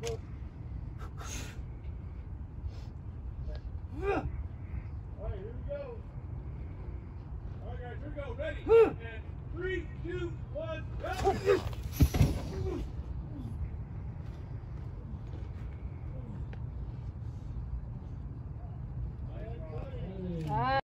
the world.